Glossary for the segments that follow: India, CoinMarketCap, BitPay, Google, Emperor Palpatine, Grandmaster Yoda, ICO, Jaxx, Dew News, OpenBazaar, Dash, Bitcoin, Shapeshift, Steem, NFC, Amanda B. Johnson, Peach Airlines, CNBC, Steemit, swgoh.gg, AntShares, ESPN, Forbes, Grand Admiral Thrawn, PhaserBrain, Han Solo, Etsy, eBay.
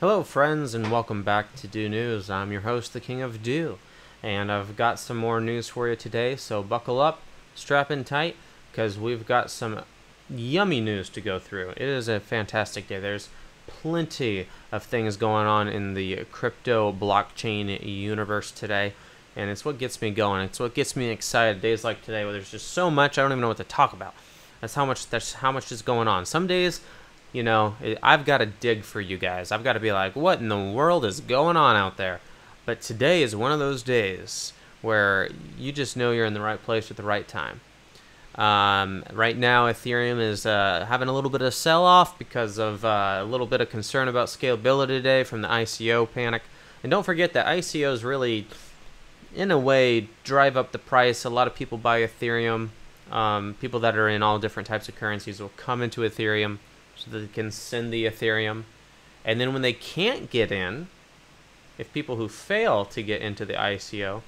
Hello friends, and welcome back to Dew News. I'm your host, the King of Dew, and I've got some more news for you today, so buckle up, strap in tight, because we've got some yummy news to go through. It is a fantastic day. There's plenty of things going on in the crypto blockchain universe today, and it's what gets me going. It's what gets me excited. Days like today where there's just so much, I don't even know what to talk about. That's how much is going on. Some days, you know, I've got to dig for you guys. I've got to be like, what in the world is going on out there? But today is one of those days where you just know you're in the right place at the right time. Right now, Ethereum is having a little bit of sell-off because of a little bit of concern about scalability today from the ICO panic. And don't forget that ICOs really, in a way, drive up the price. A lot of people buy Ethereum. People that are in all different types of currencies will come into Ethereum, so that they can send the Ethereum. And then when they can't get in, if people who fail to get into the ICO,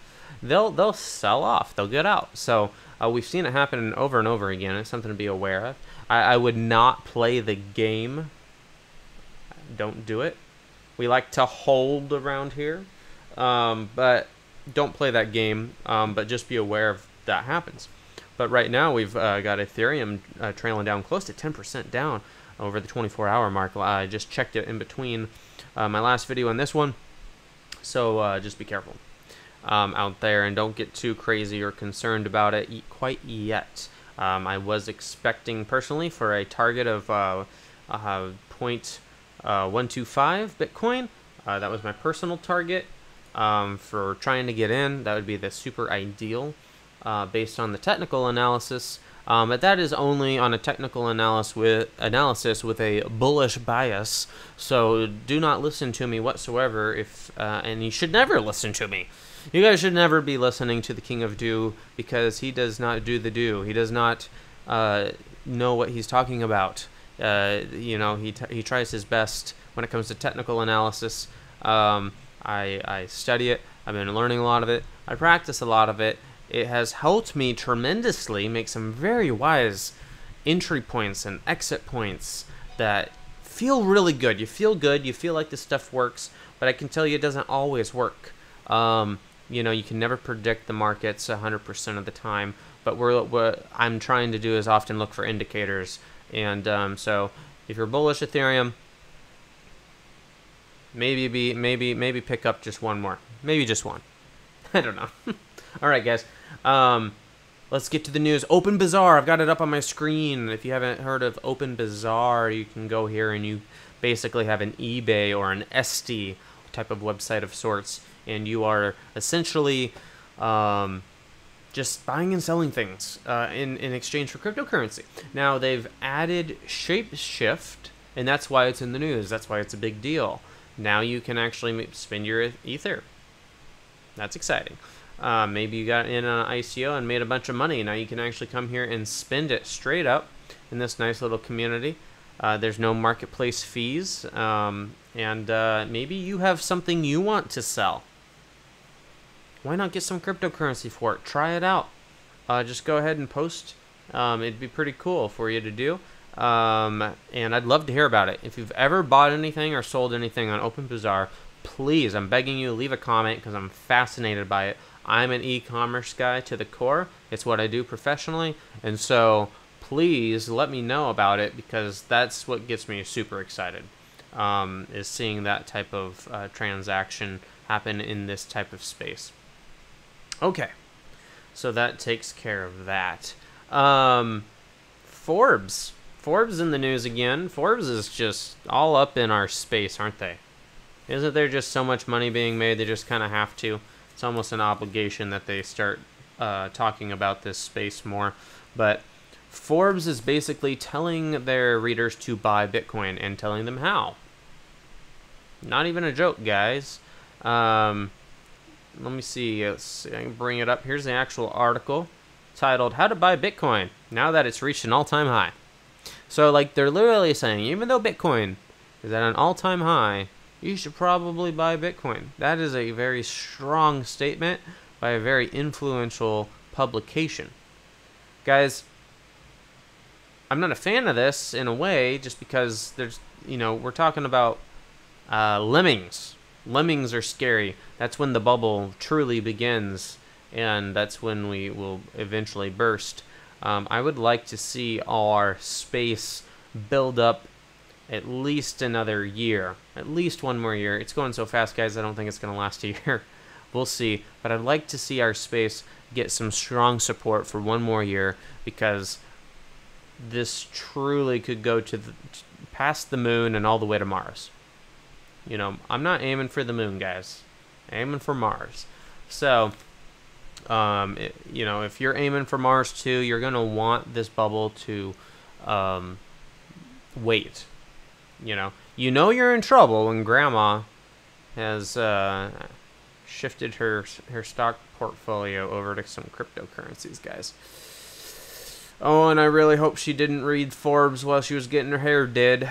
they'll sell off, they'll get out. So we've seen it happen over and over again. It's something to be aware of. I would not play the game. Don't do it. We like to hold around here, but don't play that game, but just be aware of that happens. But right now we've got Ethereum trailing down close to 10% down over the 24-hour mark. I just checked it in between my last video and this one, so just be careful out there and don't get too crazy or concerned about it quite yet. I was expecting personally for a target of 0.125 Bitcoin. That was my personal target for trying to get in. That would be the super ideal based on the technical analysis. But that is only on a technical analysis with a bullish bias, so do not listen to me whatsoever. And you should never listen to me. You guys should never be listening to the King of Dew, because he does not do the dew. He does not know what he's talking about. You know, he tries his best when it comes to technical analysis. I study it. I've been learning a lot of it. I practice a lot of it. It has helped me tremendously make some very wise entry points and exit points that feel really good. You feel good. You feel like this stuff works, but I can tell you it doesn't always work. You know, you can never predict the markets 100% of the time, but what I'm trying to do is often look for indicators. And so if you're bullish Ethereum, maybe pick up just one more. Maybe just one. I don't know. All right, guys. Let's get to the news. OpenBazaar, I've got it up on my screen. If you haven't heard of OpenBazaar, you can go here and you basically have an eBay or an Etsy type of website of sorts, and you are essentially just buying and selling things in exchange for cryptocurrency. Now, they've added Shapeshift, and that's why it's in the news. That's why it's a big deal. Now you can actually spend your ether. That's exciting. Maybe you got in on an ICO and made a bunch of money. Now you can actually come here and spend it straight up in this nice little community. There's no marketplace fees. And maybe you have something you want to sell. Why not get some cryptocurrency for it? Try it out. Just go ahead and post. It'd be pretty cool for you to do. And I'd love to hear about it. If you've ever bought anything or sold anything on OpenBazaar, please, I'm begging you, leave a comment, because I'm fascinated by it. I'm an e-commerce guy to the core. It's what I do professionally. And so please let me know about it, because that's what gets me super excited, is seeing that type of transaction happen in this type of space. Okay, so that takes care of that. Forbes in the news again. Forbes is just all up in our space, aren't they? Isn't there just so much money being made, they just kind of have to? It's almost an obligation that they start talking about this space more. But Forbes is basically telling their readers to buy Bitcoin and telling them how. Not even a joke, guys. Let me see. Let's see. I can bring it up. Here's the actual article titled "How to Buy Bitcoin Now That It's Reached an All-Time High." So, like, they're literally saying, even though Bitcoin is at an all-time high, you should probably buy Bitcoin. That is a very strong statement by a very influential publication. Guys, I'm not a fan of this in a way, just because there's, you know, we're talking about Lemmings. Lemmings are scary. That's when the bubble truly begins, and that's when we will eventually burst. I would like to see our space build up at least another year, at least one more year. It's going so fast, guys, I don't think it's going to last a year. We'll see, but I'd like to see our space get some strong support for one more year, because this truly could go to past the moon and all the way to Mars. You know, I'm not aiming for the moon, guys. I'm aiming for Mars. So, you know, if you're aiming for Mars too, you're going to want this bubble to wait. You know you're in trouble when Grandma has shifted her stock portfolio over to some cryptocurrencies, guys. Oh, and I really hope she didn't read Forbes while she was getting her hair did.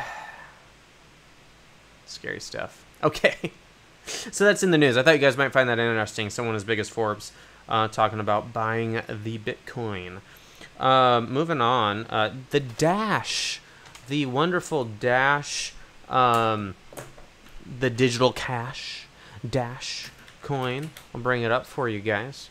Scary stuff. Okay, so that's in the news. I thought you guys might find that interesting. Someone as big as Forbes talking about buying the Bitcoin. Moving on, the Dash. The wonderful Dash, the digital cash Dash coin. I'll bring it up for you guys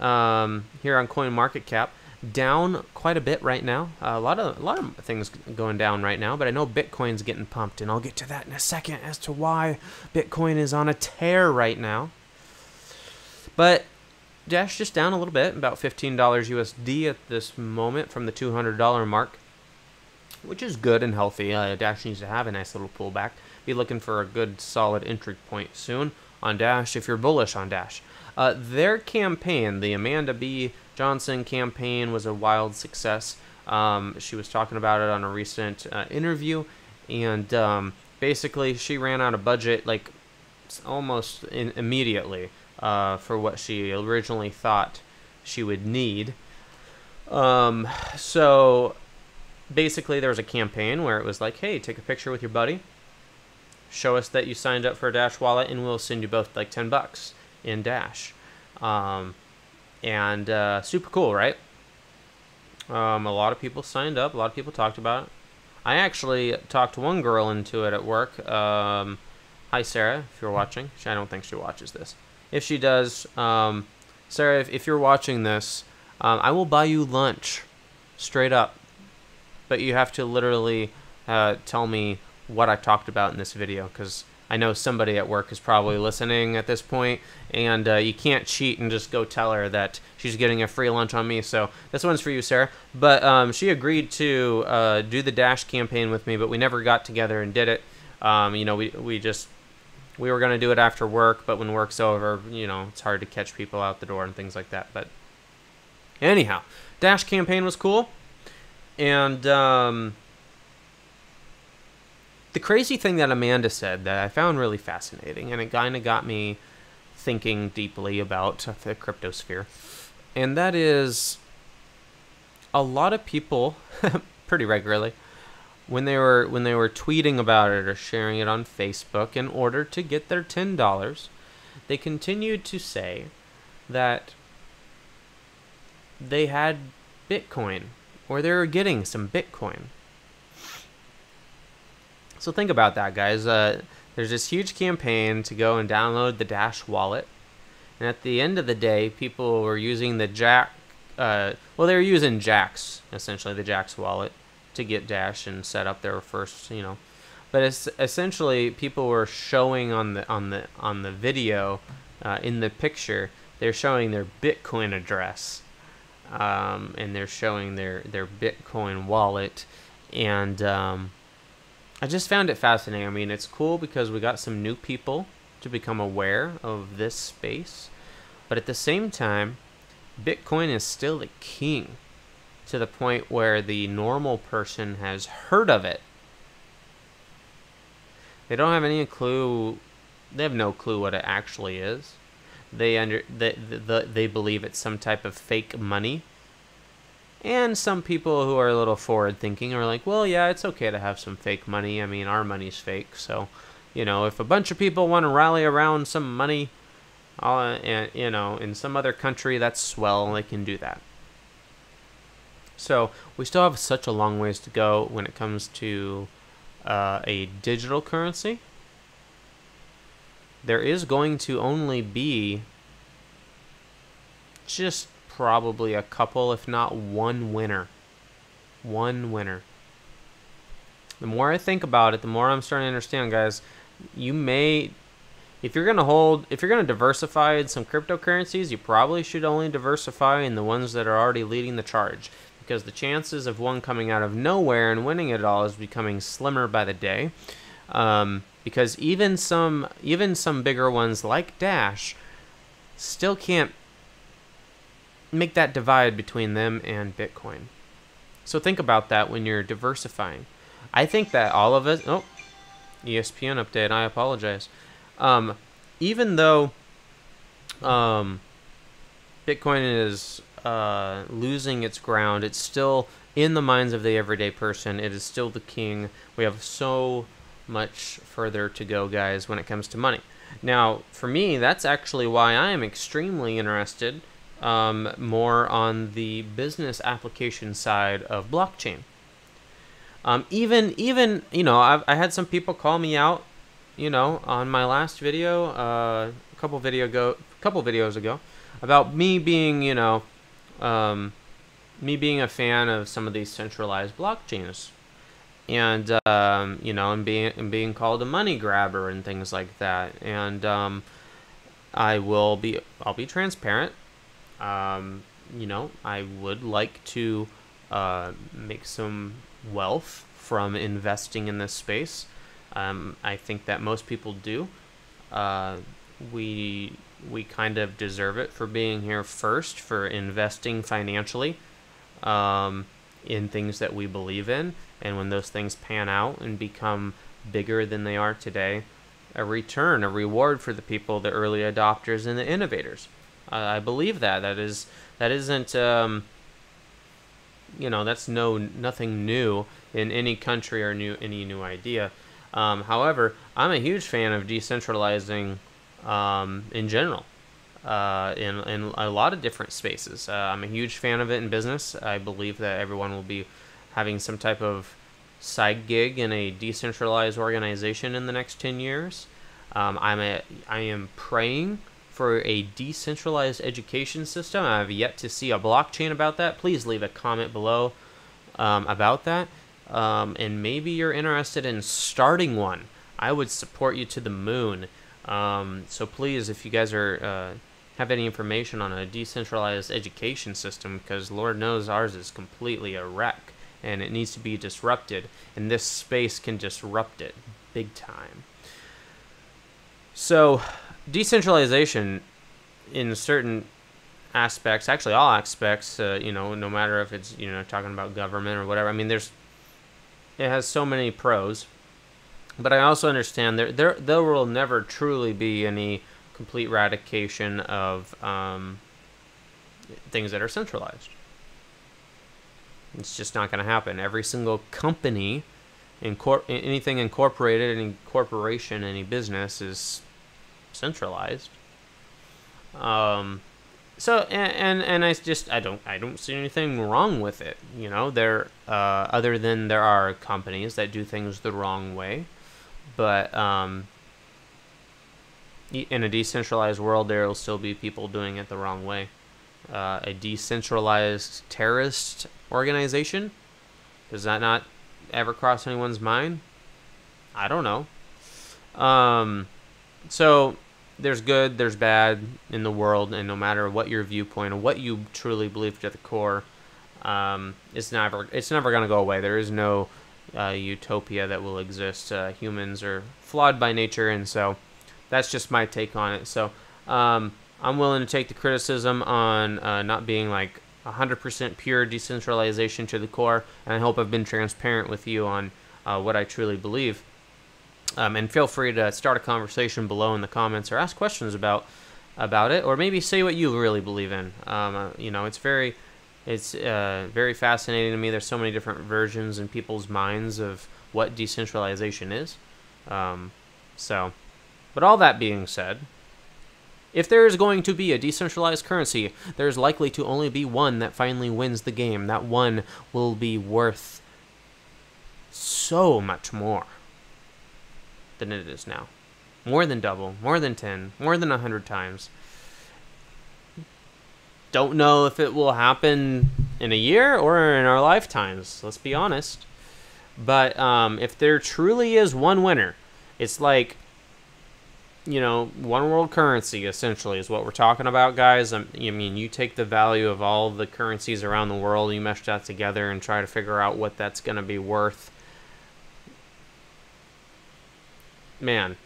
here on CoinMarketCap. Down quite a bit right now. A lot of things going down right now, but I know Bitcoin's getting pumped, and I'll get to that in a second as to why Bitcoin is on a tear right now. But Dash just down a little bit, about $15 USD at this moment from the $200 mark, which is good and healthy. Dash needs to have a nice little pullback. Be looking for a good solid entry point soon on Dash if you're bullish on Dash. Their campaign, the Amanda B. Johnson campaign, was a wild success. She was talking about it on a recent interview, and basically she ran out of budget like almost immediately for what she originally thought she would need. So basically there was a campaign where it was like, hey, take a picture with your buddy, show us that you signed up for a Dash wallet, and we'll send you both like 10 bucks in Dash. Super cool, right? A lot of people signed up, a lot of people talked about it. I actually talked one girl into it at work. Hi, Sarah, if you're watching. I don't think she watches this. If she does, Sarah, if you're watching this, I will buy you lunch, straight up. But you have to literally tell me what I talked about in this video, because I know somebody at work is probably listening at this point, and you can't cheat and just go tell her that she's getting a free lunch on me. So this one's for you, Sarah. But she agreed to do the Dash campaign with me, but we never got together and did it. You know, we were going to do it after work, but when work's over, you know, it's hard to catch people out the door and things like that. But anyhow, Dash campaign was cool. And the crazy thing that Amanda said that I found really fascinating, and it kind of got me thinking deeply about the cryptosphere, and that is a lot of people pretty regularly, when they were tweeting about it or sharing it on Facebook in order to get their $10, they continued to say that they had Bitcoin, or they're getting some Bitcoin. So think about that, guys. There's this huge campaign to go and download the Dash wallet, and at the end of the day, people were using the they were using Jaxx, essentially the Jaxx wallet, to get Dash and set up their first, you know. But it's essentially people were showing on the video, in the picture, they're showing their Bitcoin address. And they're showing their Bitcoin wallet, and I just found it fascinating. I mean, it's cool because we got some new people to become aware of this space, but at the same time, Bitcoin is still the king, to the point where the normal person has heard of it. They don't have any clue. They have no clue what it actually is. They believe it's some type of fake money. And some people who are a little forward thinking are like, well, yeah, it's okay to have some fake money. I mean, our money's fake. So, you know, if a bunch of people want to rally around some money, and, you know, in some other country, that's swell. They can do that. So we still have such a long ways to go when it comes to a digital currency. there is going to only be just probably a couple, if not one winner. One winner. The more I think about it, the more I'm starting to understand, guys, you may, if you're going to hold, if you're going to diversify in some cryptocurrencies, you probably should only diversify in the ones that are already leading the charge, because the chances of one coming out of nowhere and winning it all is becoming slimmer by the day. Because even some bigger ones like Dash still can't make that divide between them and Bitcoin. So think about that when you're diversifying. I think that all of us, oh, ESPN update, I apologize. Even though Bitcoin is losing its ground, it's still in the minds of the everyday person. It is still the king. We have so much further to go, guys, when it comes to money. Now, for me, that's actually why I am extremely interested more on the business application side of blockchain. Even you know, I had some people call me out, you know, on my last video, a couple videos ago, about me being, you know, me being a fan of some of these centralized blockchains, and you know, and being called a money grabber and things like that. And I'll be transparent. You know, I would like to make some wealth from investing in this space. I think that most people do. We kind of deserve it for being here first, for investing financially in things that we believe in. And when those things pan out and become bigger than they are today, a return, a reward for the people, the early adopters and the innovators. I believe that. That isn't you know, that's nothing new in any country or any new idea. However, I'm a huge fan of decentralizing in general, in a lot of different spaces. I'm a huge fan of it in business. I believe that everyone will be having some type of side gig in a decentralized organization in the next 10 years. I am praying for a decentralized education system. I have yet to see a blockchain about that. Please leave a comment below about that. And maybe you're interested in starting one. I would support you to the moon. So please, if you guys are have any information on a decentralized education system, because Lord knows ours is completely a wreck and it needs to be disrupted, and this space can disrupt it big time. So decentralization in certain aspects, actually all aspects, you know, no matter if it's, you know, talking about government or whatever, I mean, it has so many pros, but I also understand there will never truly be any complete eradication of things that are centralized. It's just not going to happen. Every single company, anything incorporated, any corporation, any business is centralized. So and I don't see anything wrong with it. You know, there other than there are companies that do things the wrong way, but in a decentralized world, there will still be people doing it the wrong way. A decentralized terrorist organization? Does that not ever cross anyone's mind? I don't know. So there's good, there's bad in the world, and no matter what your viewpoint or what you truly believe to the core, it's never going to go away. There is no utopia that will exist. Humans are flawed by nature, and so that's just my take on it. So I'm willing to take the criticism on not being like 100% pure decentralization to the core, and I hope I've been transparent with you on what I truly believe. And feel free to start a conversation below in the comments, or ask questions about it, or maybe say what you really believe in. You know, it's very fascinating to me. There's so many different versions in people's minds of what decentralization is. So, but all that being said, if there is going to be a decentralized currency, there is likely to only be one that finally wins the game. That one will be worth so much more than it is now. more than double, more than 10, more than 100 times. Don't know if it will happen in a year or in our lifetimes, let's be honest. But if there truly is one winner, it's like, you know, one world currency essentially is what we're talking about, guys. I mean, you take the value of all the currencies around the world, you mesh that together and try to figure out what that's going to be worth. Man,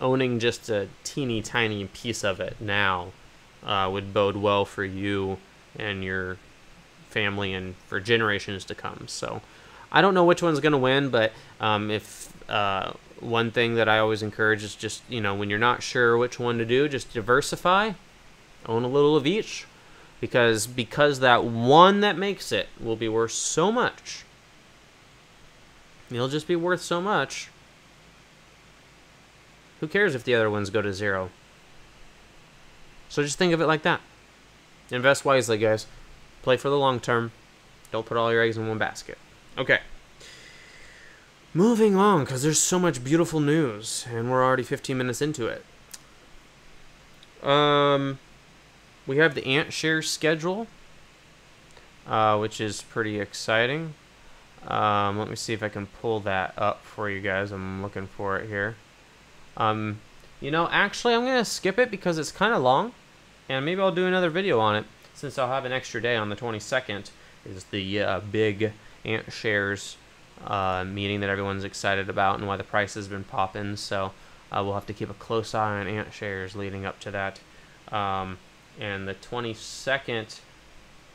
owning just a teeny tiny piece of it now would bode well for you and your family and for generations to come. So I don't know which one's going to win, but if one thing that I always encourage is just, you know, when you're not sure which one to do, just diversify, own a little of each, because that one that makes it will be worth so much. It'll just be worth so much. Who cares if the other ones go to zero? So just think of it like that. Invest wisely, guys. Play for the long term. Don't put all your eggs in one basket. Okay. Moving on, because there's so much beautiful news, and we're already 15 minutes into it. We have the AntShares schedule, which is pretty exciting. Let me see if I can pull that up for you guys. I'm looking for it here. You know, actually, I'm going to skip it because it's kind of long, and maybe I'll do another video on it, since I'll have an extra day on the 22nd, is the big AntShares meeting that everyone's excited about and why the price has been popping. So we'll have to keep a close eye on AntShares leading up to that. And the 22nd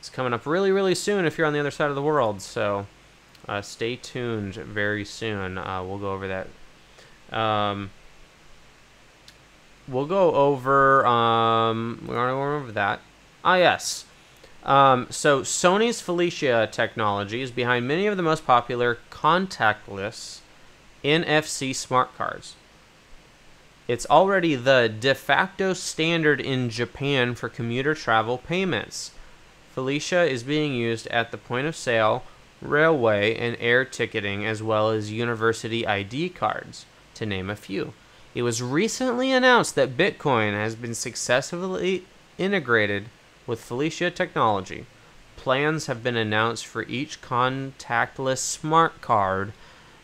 is coming up really, really soon if you're on the other side of the world. So stay tuned very soon. We'll go over that. We'll go over... we already went over that. Ah, yes. So Sony's FeliCa technology is behind many of the most popular contactless NFC smart cards. It's already the de facto standard in Japan for commuter travel payments. FeliCa is being used at the point of sale, railway, and air ticketing, as well as university ID cards, to name a few. It was recently announced that Bitcoin has been successfully integrated with FeliCa technology. Plans have been announced for each contactless smart card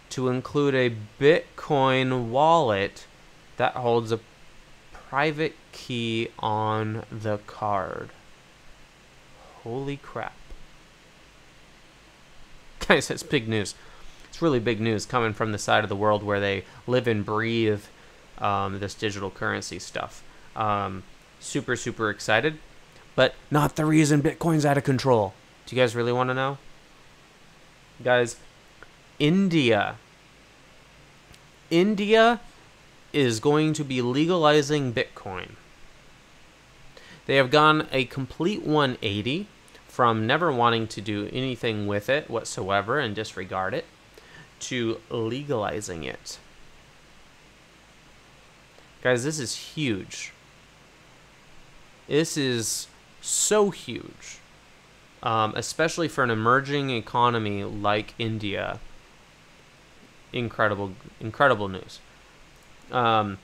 to include a Bitcoin wallet that holds a private key on the card. Holy crap. Guys, that's big news. It's really big news coming from the side of the world where they live and breathe this digital currency stuff. Super, super excited. But not the reason Bitcoin's out of control. Do you guys really want to know? Guys, India is going to be legalizing Bitcoin. They have gone a complete 180 from never wanting to do anything with it whatsoever and disregard it to legalizing it. Guys, this is huge. This is... so huge, especially for an emerging economy like India. Incredible, incredible news. I'll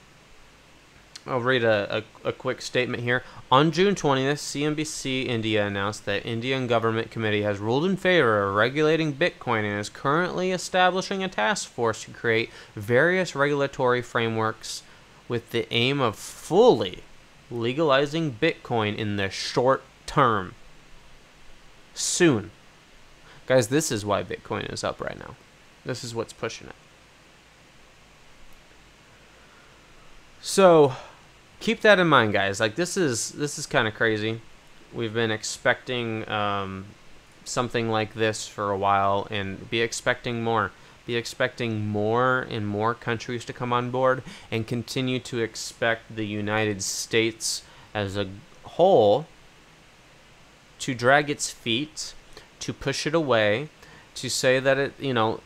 read a quick statement here. On June 20th, CNBC India announced that Indian Government Committee has ruled in favor of regulating Bitcoin and is currently establishing a task force to create various regulatory frameworks with the aim of fully legalizing Bitcoin in the short term. Soon. Guys, this is why Bitcoin is up right now. This is what's pushing it. So, keep that in mind, guys. Like, this is kind of crazy. We've been expecting something like this for a while, and be expecting more. Be expecting more and more countries to come on board, and continue to expect the United States as a whole to drag its feet, to push it away, to say that it, you know,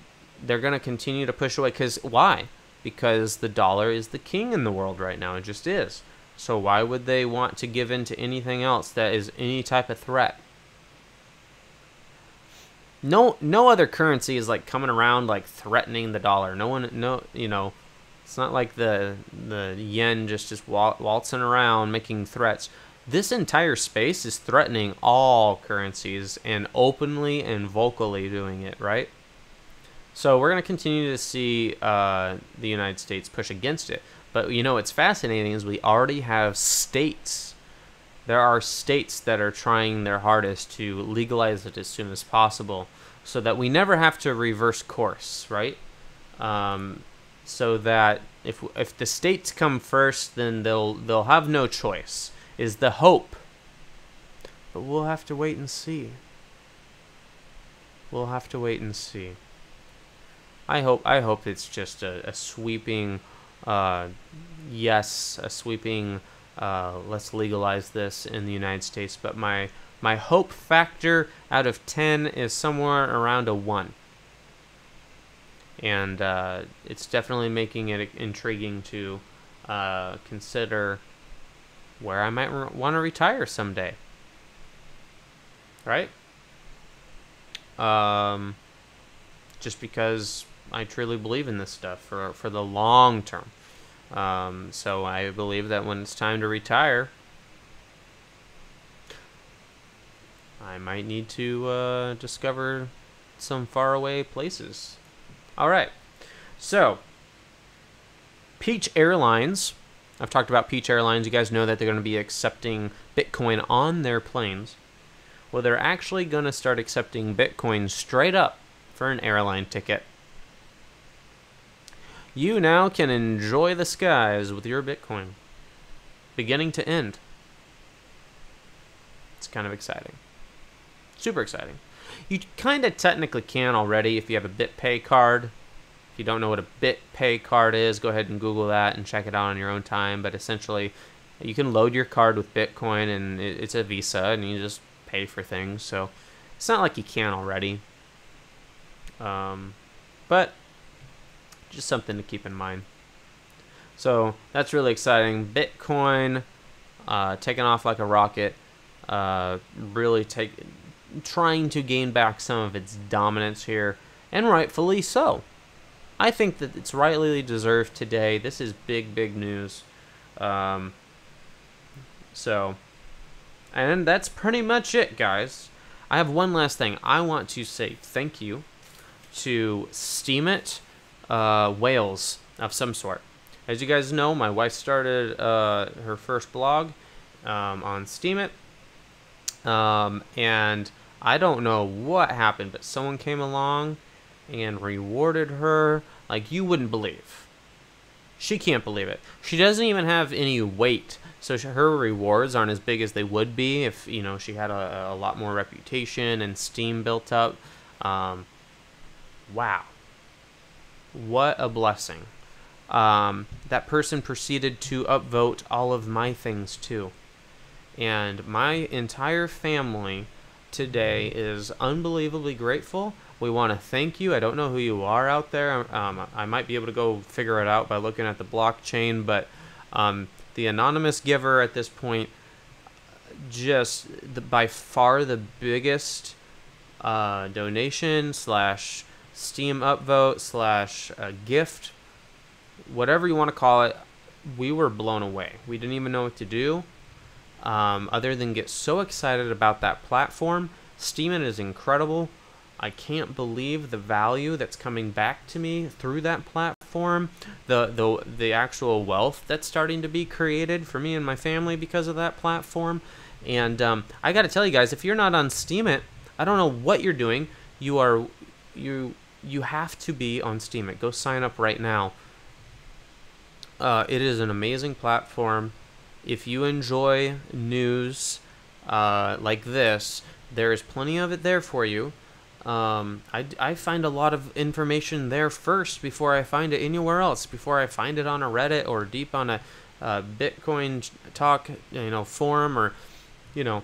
they're going to continue to push away. Because why? Because the dollar is the king in the world right now. It just is. So why would they want to give in to anything else that is any type of threat? No other currency is like coming around like threatening the dollar. No one, no, you know, It's not like the yen just waltzing around making threats. This entire space is threatening all currencies and openly and vocally doing it, right? So we're going to continue to see the United States push against it. But you know what's fascinating is we already have states. There are states that are trying their hardest to legalize it as soon as possible so that we never have to reverse course, right? So that if the states come first, then they'll have no choice, is the hope. But we'll have to wait and see. We'll have to wait and see. I hope it's just a sweeping yes, a sweeping let's legalize this in the United States, but my hope factor out of 10 is somewhere around a 1. And it's definitely making it intriguing to consider where I might want to retire someday, right? Just because I truly believe in this stuff for the long term. So I believe that when it's time to retire, I might need to discover some faraway places. All right, so Peach Airlines. I've talked about Peach Airlines. You guys know that they're going to be accepting Bitcoin on their planes. Well, they're actually going to start accepting Bitcoin straight up for an airline ticket. You now can enjoy the skies with your Bitcoin, beginning to end. It's kind of exciting. Super exciting. You kind of technically can already if you have a BitPay card. If you don't know what a BitPay card is, go ahead and Google that and check it out on your own time. But essentially, you can load your card with Bitcoin, and it's a Visa, and you just pay for things. So it's not like you can already. But just something to keep in mind. So that's really exciting. Bitcoin taking off like a rocket, really trying to gain back some of its dominance here, and rightfully so. I think that it's rightly deserved today. This is big, big news. And that's pretty much it, guys. I have one last thing. I want to say thank you to Steemit Wales of some sort. As you guys know, my wife started her first blog on Steemit. And I don't know what happened, but someone came along and rewarded her like you wouldn't believe. She can't believe it. She doesn't even have any weight, so her rewards aren't as big as they would be if, you know, she had a lot more reputation and Steem built up. Wow, what a blessing. That person proceeded to upvote all of my things too, and my entire family today is unbelievably grateful. We want to thank you. I don't know who you are out there. I might be able to go figure it out by looking at the blockchain, but the anonymous giver at this point, just by far the biggest donation / Steem upvote / gift, whatever you want to call it. We were blown away. We didn't even know what to do other than get so excited about that platform. Steemit is incredible. I can't believe the value that's coming back to me through that platform, the actual wealth that's starting to be created for me and my family because of that platform. And I got to tell you guys, if you're not on Steemit, I don't know what you're doing. You have to be on Steemit. Go sign up right now. It is an amazing platform. If you enjoy news like this, there is plenty of it there for you. I find a lot of information there first before I find it anywhere else, before I find it on a Reddit or deep on a Bitcoin talk, you know, forum, or, you know,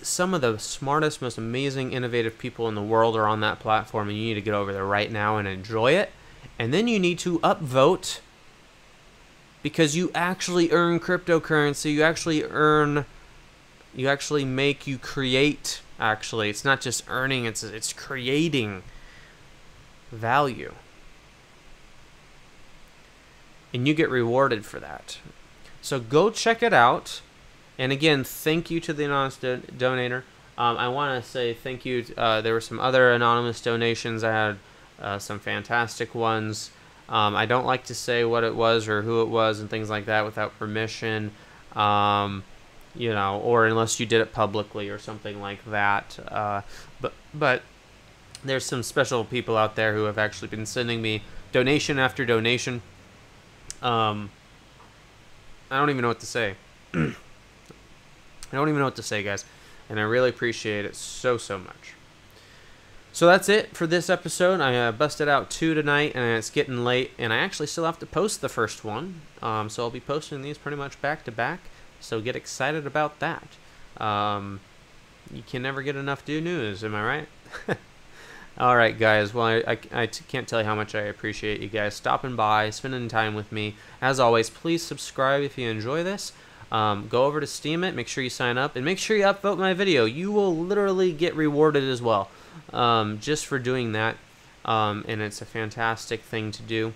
some of the smartest, most amazing, innovative people in the world are on that platform, and you need to get over there right now and enjoy it. And then you need to upvote, because you actually earn cryptocurrency. You create. Actually, it's not just earning, it's creating value. and you get rewarded for that. So go check it out. And again, thank you to the anonymous donator. I want to say thank you. There were some other anonymous donations. I had some fantastic ones. I don't like to say what it was or who it was and things like that without permission, you know, or unless you did it publicly or something like that. But there's some special people out there who have actually been sending me donation after donation. I don't even know what to say. I don't even know what to say, guys, and I really appreciate it so much. So that's it for this episode. I busted out 2 tonight, and it's getting late, and I actually still have to post the first one, so I'll be posting these pretty much back to back, so get excited about that. You can never get enough Dew News, am I right? All right, guys. Well, I can't tell you how much I appreciate you guys stopping by, spending time with me. As always, please subscribe if you enjoy this. Go over to Steemit, make sure you sign up, and make sure you upvote my video. You will literally get rewarded as well, just for doing that, and it's a fantastic thing to do.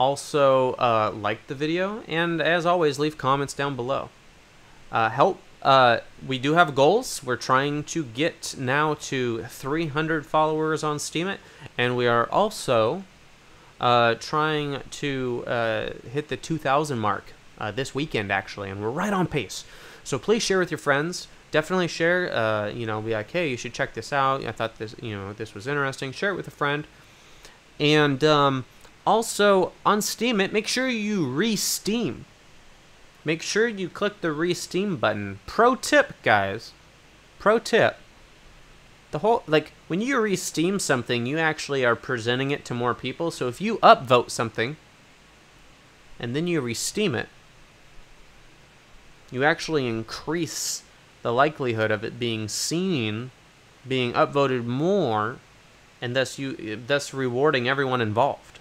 Also, like the video, and as always, leave comments down below. We do have goals. We're trying to get now to 300 followers on Steemit, and we are also trying to hit the 2,000 mark. This weekend, actually, and we're right on pace. So please share with your friends. Definitely share. You know, be like, hey, you should check this out. I thought this, you know, this was interesting. Share it with a friend. And also on Steemit, make sure you re-steam. Make sure you click the re-steam button. Pro tip, guys. Pro tip. The whole, like, when you re-steam something, you actually are presenting it to more people. So if you upvote something and then you re-steam it, you actually increase the likelihood of it being seen, being upvoted more, and thus rewarding everyone involved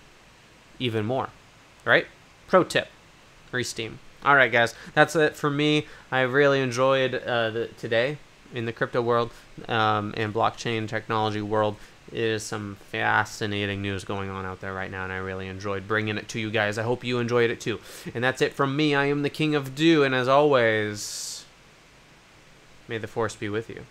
even more, right? Pro tip, re-steam. All right, guys, that's it for me. I really enjoyed today in the crypto world and blockchain technology world. It is some fascinating news going on out there right now, and I really enjoyed bringing it to you guys. I hope you enjoyed it too. And that's it from me. I am the King of Dew, and as always, may the force be with you.